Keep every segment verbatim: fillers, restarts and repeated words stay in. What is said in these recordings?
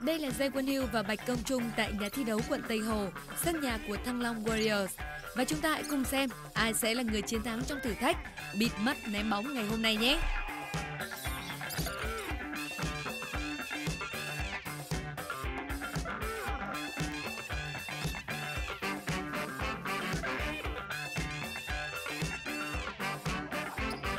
Đây là JayWuan Hill và Bạch Công Trung tại nhà thi đấu quận Tây Hồ, sân nhà của Thăng Long Warriors. Và chúng ta hãy cùng xem ai sẽ là người chiến thắng trong thử thách bịt mắt ném bóng ngày hôm nay nhé.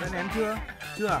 Đã ném chưa? Chưa à?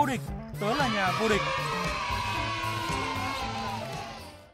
Vô địch, tớ là nhà vô địch.